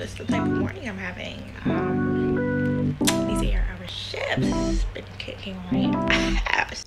this is the type of morning I'm having. These are our shifts. Been kicking my ass.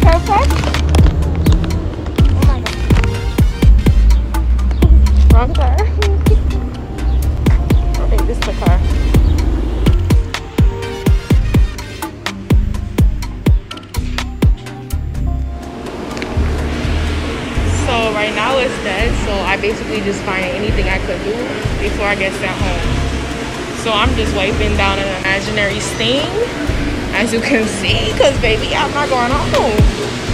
Oh my god. Wrong car. I think this is the car. So right now it's dead, so I basically just find anything I could do before I get sent home. So I'm just wiping down an imaginary stain, as you can see, because baby, I'm not going home.